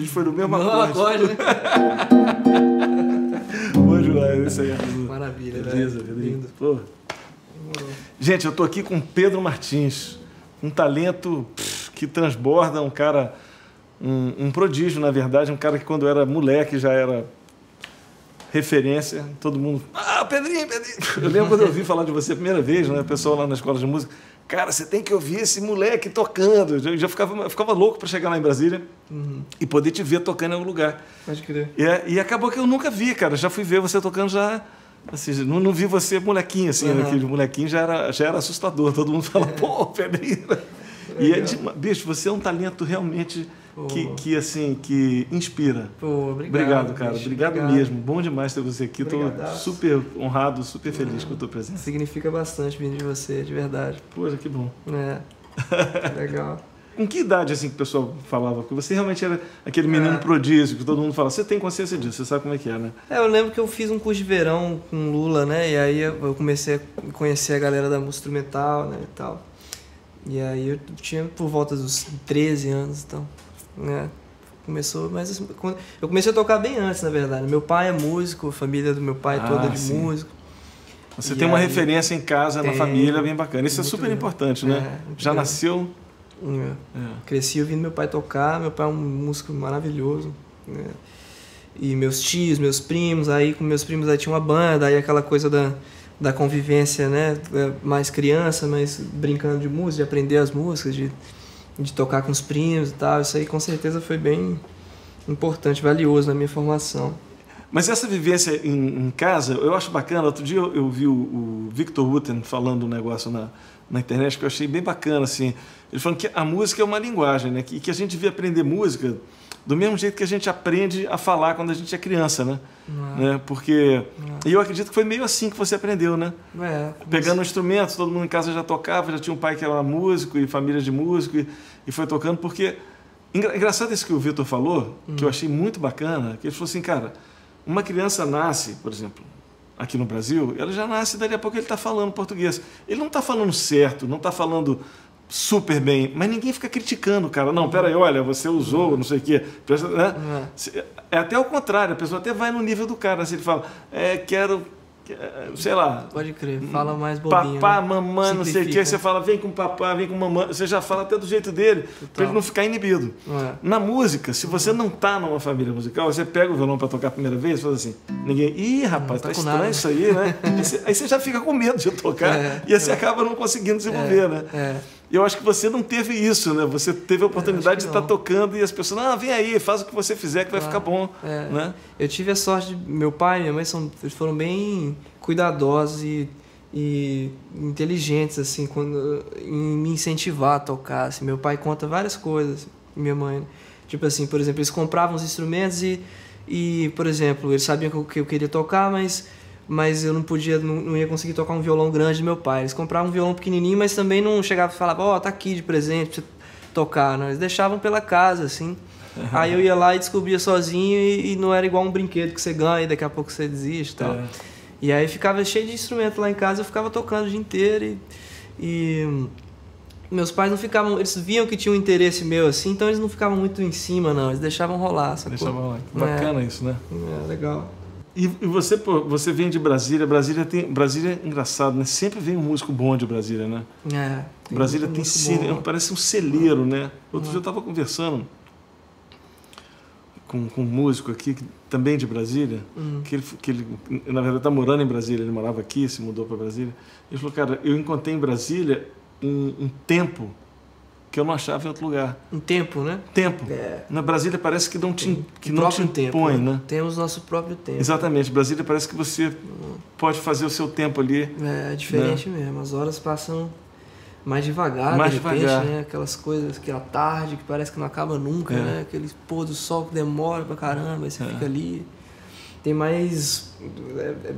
A gente foi no mesmo acorde. Né? Boa, Joyce, isso aí. Maravilha, beleza, né? Beleza. Lindo. Pô. Gente, eu tô aqui com o Pedro Martins, um talento que transborda, um cara, um prodígio, na verdade, um cara que quando era moleque já era referência, todo mundo... Ah, Pedrinho, Pedrinho! Eu lembro quando eu ouvi falar de você a primeira vez, né? O pessoal lá na Escola de Música... Cara, você tem que ouvir esse moleque tocando. Eu já ficava louco para chegar lá em Brasília e poder te ver tocando em algum lugar. Pode crer. E acabou que eu nunca vi, cara. Já fui ver você tocando já... Assim, não vi você molequinho, assim. Uhum. Aquele molequinho já era assustador. Todo mundo fala, pô, Pedrinho... E é de... Bicho, você é um talento realmente que inspira. Pô, obrigado, cara. Bicho, obrigado mesmo. Bom demais ter você aqui. Estou super honrado, super feliz com a tua presença. Significa bastante vir de você, de verdade. Poxa, que bom. É. Legal. Com que idade, assim, que o pessoal falava? Que você realmente era aquele menino prodígio, que todo mundo fala, você tem consciência disso, você sabe como é que é, né? É, eu lembro que eu fiz um curso de verão com Lula, né? E aí eu comecei a conhecer a galera da música instrumental, né, e tal. E aí eu tinha por volta dos 13 anos, então, né, mas eu comecei a tocar bem antes, na verdade. Meu pai é músico, a família do meu pai toda de músico. Você tem uma referência em casa, na família, bem bacana. Isso é super importante, né? Já nasceu... Cresci ouvindo meu pai tocar, meu pai é um músico maravilhoso, né? E meus tios, meus primos, aí com meus primos aí tinha uma banda, aí aquela coisa da convivência, né, mais criança, mas brincando de música, de aprender as músicas, de tocar com os primos e tal, isso aí com certeza foi bem importante, valioso na minha formação. Mas essa vivência em casa, eu acho bacana. Outro dia eu vi o Victor Wooten falando um negócio na internet que eu achei bem bacana, assim, ele falando que a música é uma linguagem, né, que a gente devia aprender música do mesmo jeito que a gente aprende a falar quando a gente é criança, né? Porque... E eu acredito que foi meio assim que você aprendeu, né? Pegando um instrumento, todo mundo em casa já tocava, já tinha um pai que era músico e família de músico e foi tocando, porque... Engraçado isso que o Vitor falou, que eu achei muito bacana, que ele falou assim, cara, uma criança nasce, por exemplo, aqui no Brasil, ela já nasce, dali a pouco ele está falando português. Ele não está falando certo, não está falando... super bem, mas ninguém fica criticando o cara. Não, peraí, olha, você usou, não sei o quê. Né? É até o contrário, a pessoa até vai no nível do cara. Assim, ele fala, quero, sei lá... Pode crer, fala mais bobinho. Papá, né? Mamãe, não sei o quê. Você fala, vem com papá, vem com mamãe. Você já fala até do jeito dele, para ele não ficar inibido. Na música, se você não tá numa família musical, você pega o violão para tocar a primeira vez e fala assim, ninguém... Ih, rapaz, tá estranho nada. Isso aí, né? Aí você já fica com medo de tocar e aí você acaba não conseguindo desenvolver, né? Eu acho que você não teve isso, né? Você teve a oportunidade de estar tocando e as pessoas... Ah, vem aí, faz o que você fizer que vai ficar bom, né? Eu tive a sorte de... Meu pai e minha mãe foram bem cuidadosos e inteligentes, assim, em me incentivar a tocar. Assim. Meu pai conta várias coisas, minha mãe. Né? Tipo assim, por exemplo, eles compravam os instrumentos e por exemplo, eles sabiam que eu queria tocar, mas eu não ia conseguir tocar um violão grande do meu pai. Eles compravam um violão pequenininho, mas também não chegavam e falavam, ó, tá aqui de presente pra você tocar, né? Eles deixavam pela casa, assim. Aí eu ia lá e descobria sozinho e não era igual um brinquedo que você ganha e daqui a pouco você desiste e tal. E aí ficava cheio de instrumento lá em casa, eu ficava tocando o dia inteiro e meus pais não ficavam... Eles viam que tinha um interesse meu, assim, então eles não ficavam muito em cima, não. Eles deixavam rolar, sacou? Deixavam rolar. Bacana isso, né? É, legal. E você vem de Brasília. Brasília é engraçado, né? Sempre vem um músico bom de Brasília, né? Brasília tem parece um celeiro, né? Outro dia eu estava conversando com um músico aqui, também de Brasília, que ele, na verdade, está morando em Brasília. Ele morava aqui, se mudou para Brasília. Ele falou, cara, eu encontrei em Brasília um tempo que eu não achava em outro lugar. Um tempo, né? Tempo. Na Brasília parece que não te impõe, né? Temos nosso próprio tempo. Exatamente. Brasília parece que você pode fazer o seu tempo ali. É diferente, né? Mesmo. As horas passam mais devagar, de repente, né? Aquelas coisas, aquela tarde que parece que não acaba nunca, né? Aquele pôr do sol que demora pra caramba, aí você fica ali. Tem mais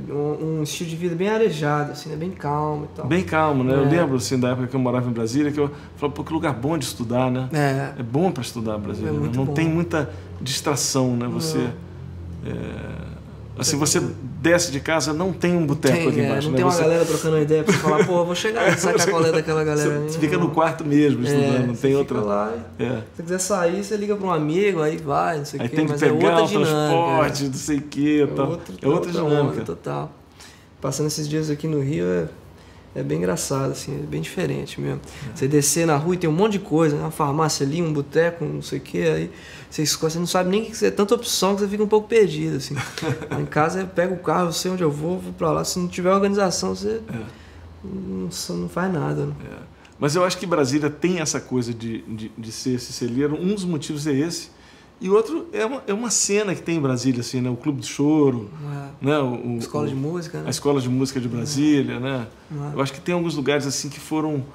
um estilo de vida bem arejado, assim, né? Bem calmo e tal. Bem calmo, né? Eu lembro, assim, da época que eu morava em Brasília, que eu falava, pô, que lugar bom de estudar, né? É bom para estudar Brasília, né? Não tem muita distração, né? Você Se você desce de casa, não tem um boteco ali embaixo. Não tem uma galera trocando ideia pra você falar, porra, vou chegar e sacar a colher daquela galera. Você fica no quarto mesmo, estudando, não tem outra. Se você quiser sair, você liga pra um amigo, aí vai, não sei o que. Aí tem que pegar o transporte, não sei o que. É outra dinâmica. Total. Passando esses dias aqui no Rio é bem engraçado, assim, é bem diferente mesmo. Você descer na rua e tem um monte de coisa, uma farmácia ali, um boteco, não sei o que, aí você escolhe, você não sabe nem o que é, tanta opção que você fica um pouco perdido, assim. Em casa, eu pego o carro, eu sei onde eu vou, vou pra lá. Se não tiver organização, você não faz nada. Né? É. Mas eu acho que Brasília tem essa coisa de ser ciceleiro. Um dos motivos é esse. E outro é uma cena que tem em Brasília, assim, né? O Clube do Choro, né? Escola de Música, né? A Escola de Música de Brasília, né? Eu acho que tem alguns lugares assim que foram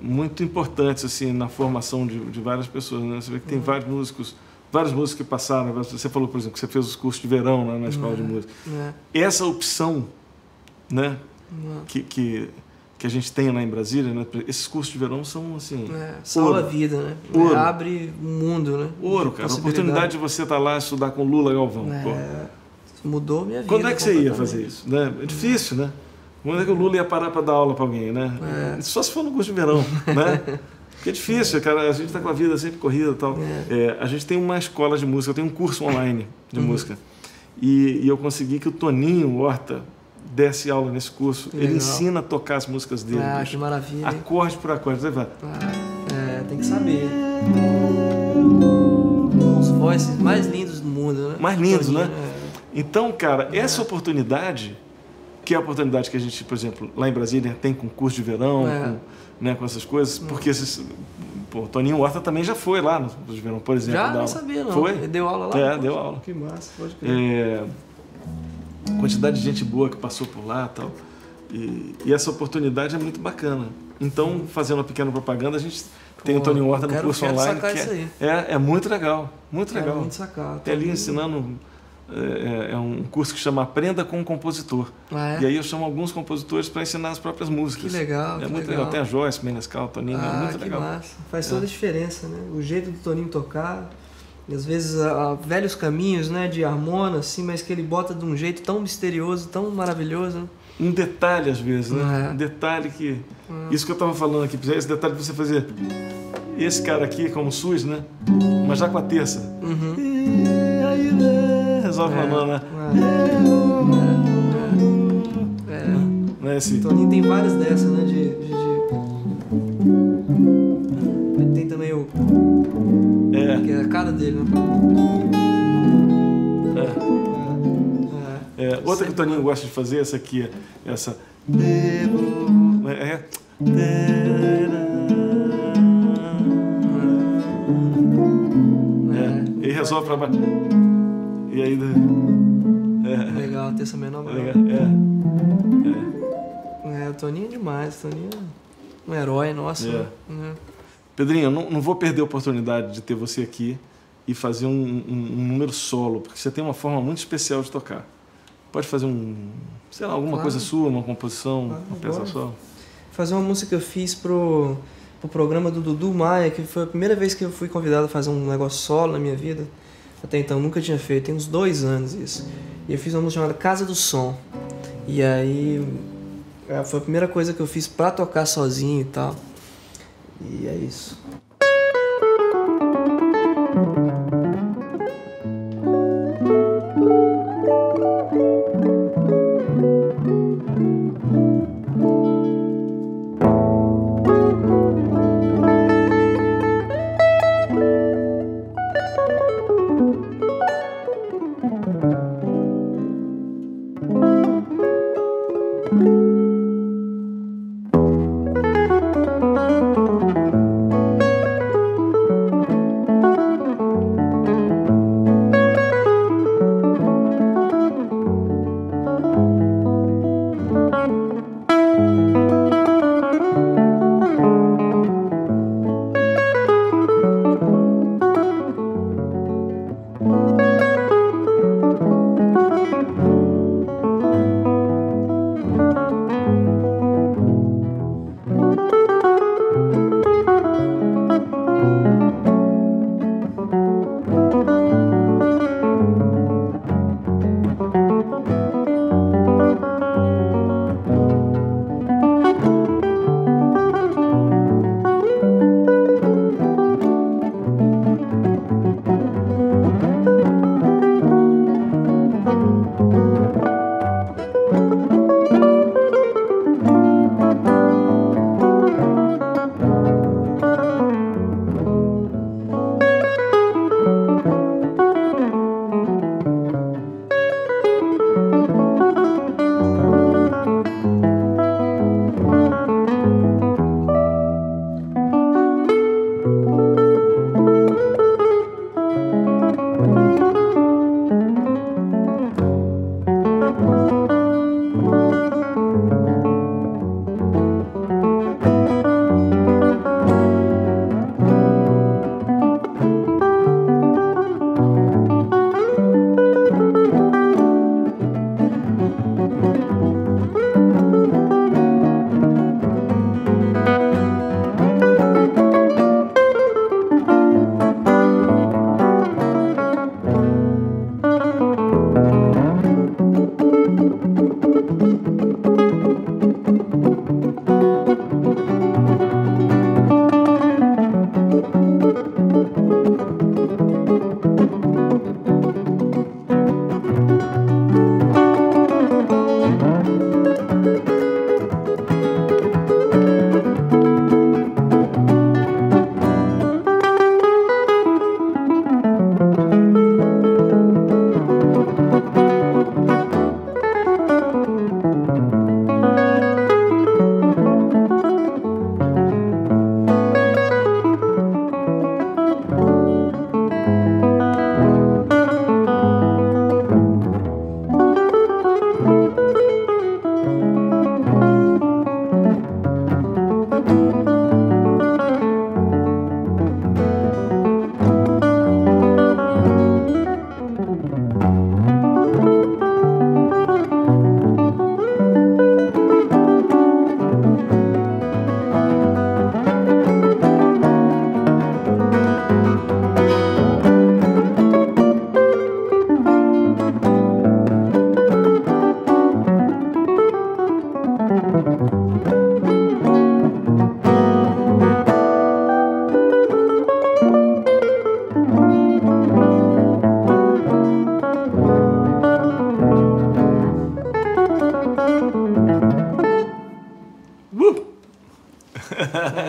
muito importantes assim na formação de várias pessoas, né? Você vê que tem vários músicos que passaram. Você falou, por exemplo, que você fez os cursos de verão, né, na Escola de Música. Essa opção, né? Que a gente tem lá em Brasília, né? Esses cursos de verão são assim... salva a vida, né? Ouro. Abre o mundo, né? Ouro, cara. A oportunidade de você estar lá e estudar com Lula Galvão. Mudou minha vida. Quando é que você ia fazer isso? Né? É difícil, né? Quando é que o Lula ia parar para dar aula para alguém, né? Só se for no curso de verão, né? Porque é difícil, cara. A gente está com a vida sempre corrida e tal. A gente tem uma escola de música, eu tenho um curso online de música. E eu consegui que o Toninho Horta desse aula nesse curso. Ele ensina a tocar as músicas dele. Ah, bicho. Que maravilha. Acorde por acorde. Você vai. Tem que saber. Os voices mais lindos do mundo, né? Mais lindos, né? Então, cara, essa oportunidade, que é a oportunidade que a gente, por exemplo, lá em Brasília, tem com curso de verão, com essas coisas, porque esses... Pô, Toninho Horta também já foi lá no curso de verão, por exemplo. Já? Não sabia, não. Foi? Ele deu aula lá? Deu aula. Que massa, pode crer. Quantidade de gente boa que passou por lá tal. E essa oportunidade é muito bacana. Então, fazendo uma pequena propaganda, a gente tem o Toninho Horta no curso online, que é muito legal, muito legal. Muito sacado. Tem ali ensinando, é um curso que chama Aprenda com o Compositor. E aí eu chamo alguns compositores para ensinar as próprias músicas. Que legal, é muito legal. Tem a Joyce Menescal, o Toninho, é muito legal. Que massa. Faz toda a diferença, né? O jeito do Toninho tocar. E às vezes velhos caminhos, né, de harmona, assim, mas que ele bota de um jeito tão misterioso, tão maravilhoso. Né? Um detalhe, às vezes, né? Um detalhe que... Isso que eu tava falando aqui, esse detalhe de você fazer esse cara aqui como SUS, né? Mas já com a terça. E aí, né? Resolve uma mão, né? Não é assim? O Toninho tem várias dessas, né? Tem também o... Que é a cara dele, né? Outra que o Toninho gosta de fazer, essa aqui, essa... E resolve pra baixo. E aí... Legal, terça menor. O Toninho é demais, o Toninho é um herói nosso. Pedrinho, eu não vou perder a oportunidade de ter você aqui e fazer um número solo, porque você tem uma forma muito especial de tocar. Pode fazer sei lá, alguma coisa sua, uma composição, uma peça solo. Fazer uma música que eu fiz pro programa do Dudu Maia, que foi a primeira vez que eu fui convidado a fazer um negócio solo na minha vida. Até então nunca tinha feito, tem uns 2 anos isso. E eu fiz uma música chamada Casa do Som. E aí foi a primeira coisa que eu fiz pra tocar sozinho e tal. E é isso.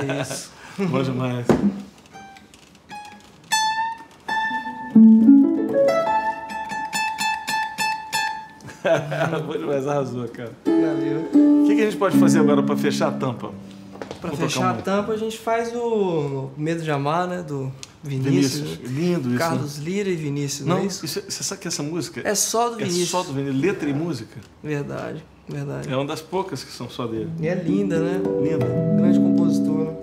É isso. Bom demais. Bom demais, arrasou, cara. Valeu. O que a gente pode fazer agora pra fechar a tampa? Pra fechar a tampa, a gente faz o Medo de Amar, né? Do Vinícius. Lindo isso. Carlos Lira e Vinícius, não é isso? Você sabe que essa música é só do Vinícius. É só do Vinícius, letra e música. Verdade, verdade. É uma das poucas que são só dele. E é linda, né? Linda. Grande compositor, né?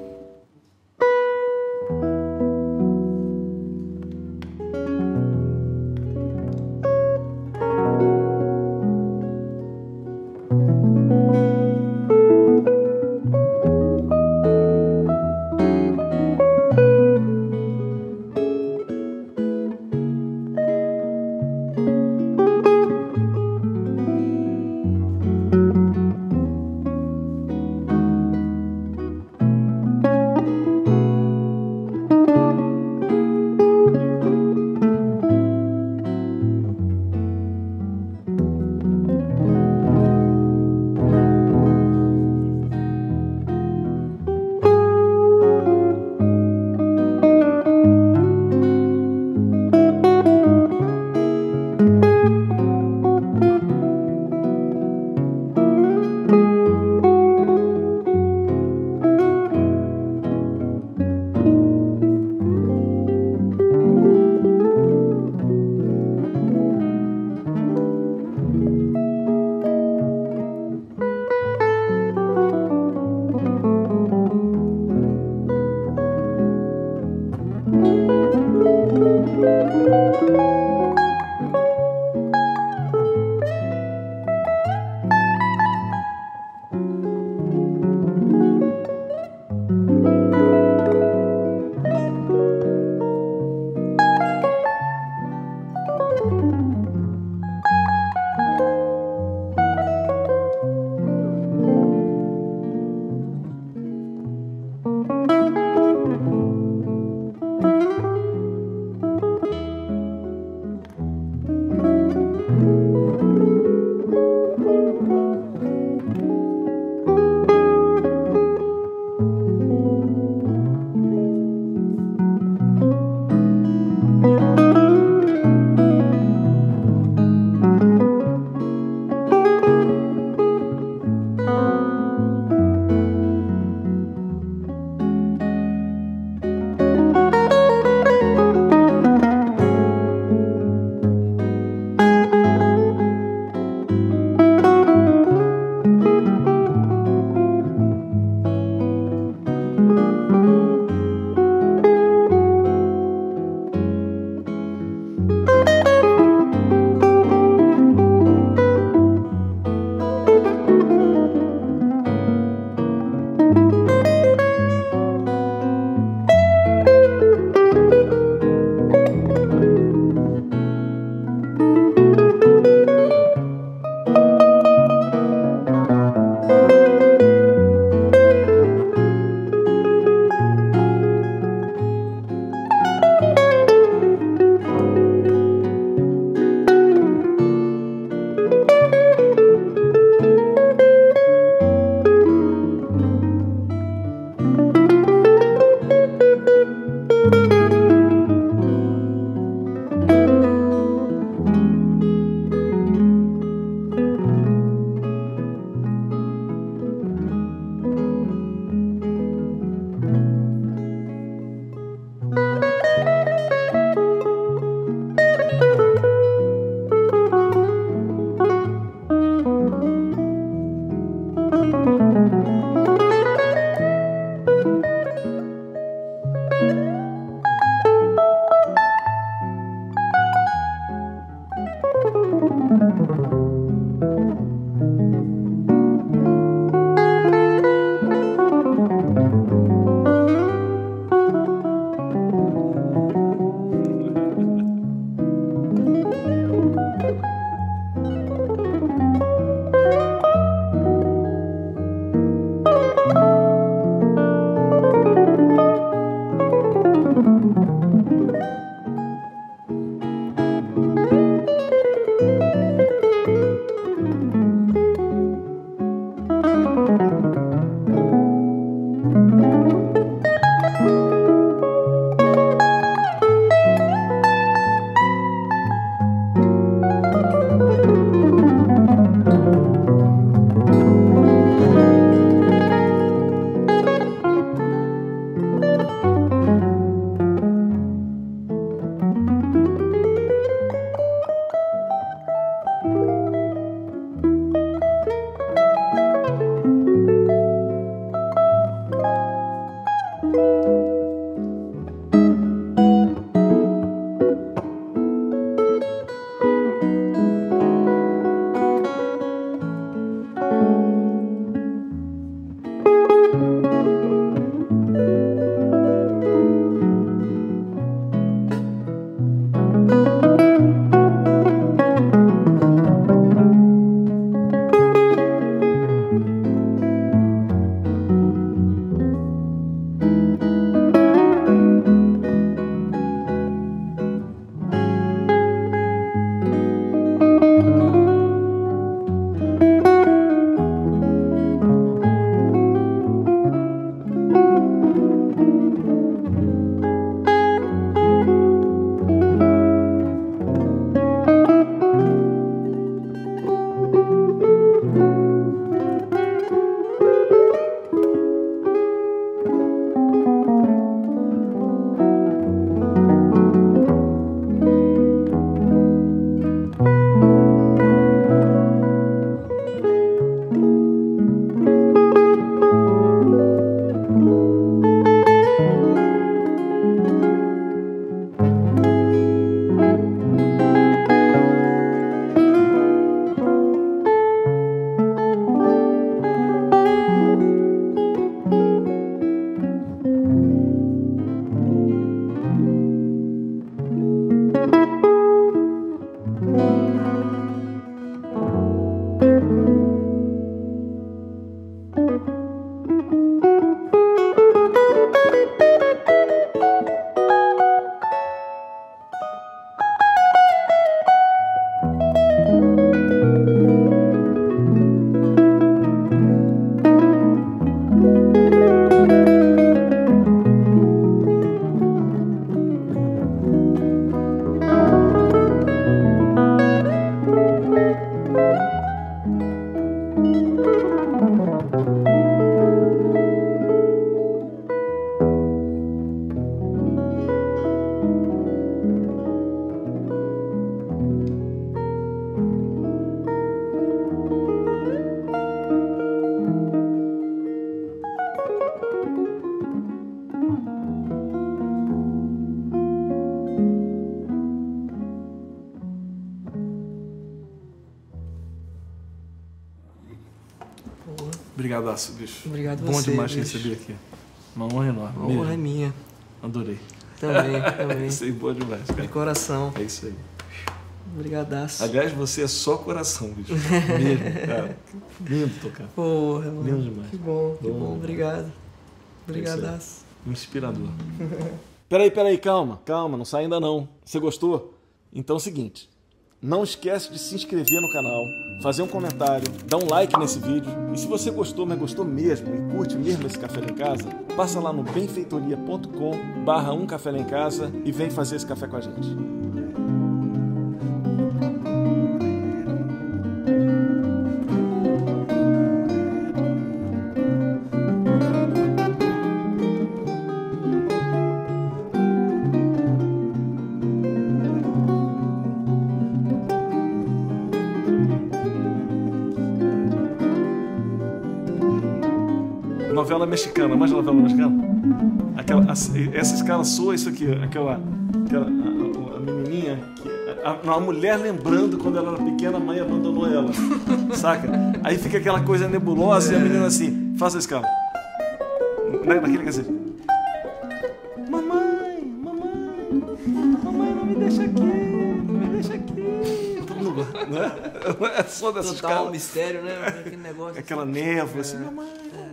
Obrigadaço, bicho. Obrigado você, bicho. Bom demais te receber aqui. Uma honra enorme. Uma honra é minha. Adorei. Também. Isso aí, boa demais, cara. De coração. É isso aí. Obrigadaço. Aliás, você é só coração, bicho. Mesmo, cara. Lindo tocar. Porra, mano. Lindo demais. Que bom, que bom. Obrigado. Obrigadaço. Inspirador. Peraí, calma, não sai ainda não. Você gostou? Então é o seguinte. Não esquece de se inscrever no canal, fazer um comentário, dar um like nesse vídeo. E se você gostou, mas gostou mesmo e curte mesmo esse Café Lá em Casa, passa lá no benfeitoria.com/umcaféláemcasa e vem fazer esse café com a gente. Novela mexicana, mais novela mexicana? Aquela, essa escala soa isso aqui, aquela a menininha, a mulher lembrando quando ela era pequena, a mãe abandonou ela, saca? Aí fica aquela coisa nebulosa e a menina assim, faça a escala. Naquele cacete. Mamãe, não me deixa aqui. Não é só dessas escalas. Total um mistério, né? Aquele negócio. Aquela névoa assim, mamãe.